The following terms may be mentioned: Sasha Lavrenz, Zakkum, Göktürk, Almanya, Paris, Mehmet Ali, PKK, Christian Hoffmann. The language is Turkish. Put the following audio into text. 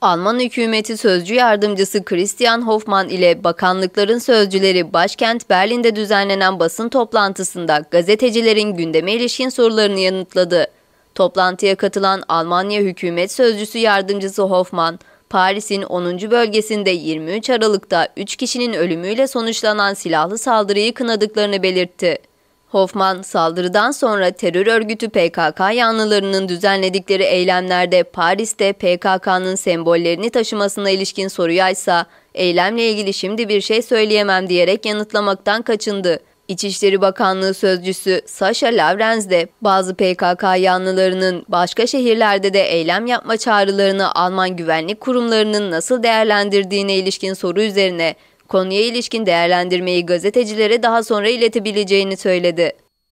Alman hükümeti sözcü yardımcısı Christian Hoffmann ile bakanlıkların sözcüleri başkent Berlin'de düzenlenen basın toplantısında gazetecilerin gündeme ilişkin sorularını yanıtladı. Toplantıya katılan Almanya hükümet sözcüsü yardımcısı Hoffmann, Paris'in 10. bölgesinde 23 Aralık'ta 3 kişinin ölümüyle sonuçlanan silahlı saldırıyı kınadıklarını belirtti. Hoffmann, saldırıdan sonra terör örgütü PKK yanlılarının düzenledikleri eylemlerde Paris'te PKK'nın sembollerini taşımasına ilişkin soruyaysa, eylemle ilgili şimdi bir şey söyleyemem diyerek yanıtlamaktan kaçındı. İçişleri Bakanlığı sözcüsü Sasha Lavrenz de bazı PKK yanlılarının başka şehirlerde de eylem yapma çağrılarını Alman güvenlik kurumlarının nasıl değerlendirdiğine ilişkin soru üzerine konuya ilişkin değerlendirmeyi gazetecilere daha sonra iletebileceğini söyledi.